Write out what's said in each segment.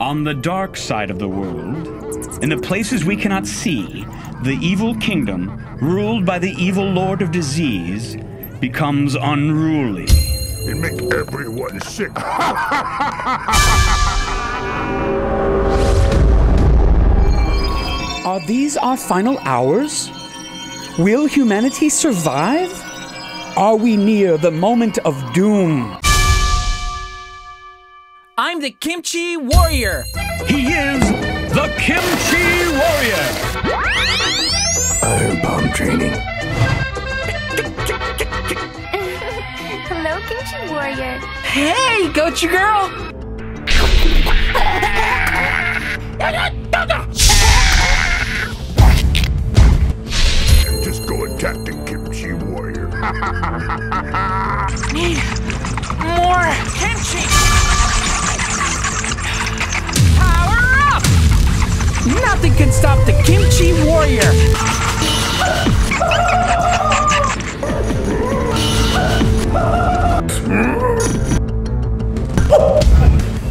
On the dark side of the world, in the places we cannot see, the evil kingdom, ruled by the evil lord of disease, becomes unruly. It makes everyone sick. Are these our final hours? Will humanity survive? Are we near the moment of doom? I'm the Kimchi Warrior! He is the Kimchi Warrior! Iron bomb training. Hello, Kimchi Warrior. Hey, Gochu Girl! Just go attack the Kimchi Warrior. Need more kimchi! Nothing can stop the Kimchi Warrior!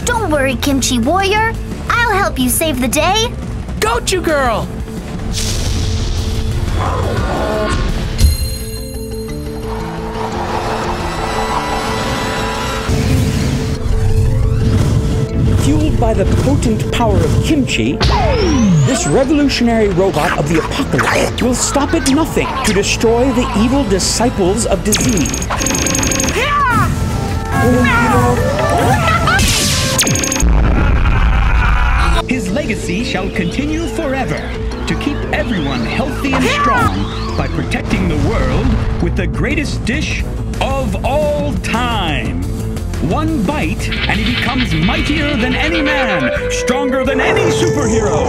Don't worry, Kimchi Warrior! I'll help you save the day! Gochu Girl! Fueled by the potent power of kimchi, this revolutionary robot of the apocalypse will stop at nothing to destroy the evil disciples of disease. His legacy shall continue forever to keep everyone healthy and strong by protecting the world with the greatest dish of all time. One bite, and he becomes mightier than any man, stronger than any superhero.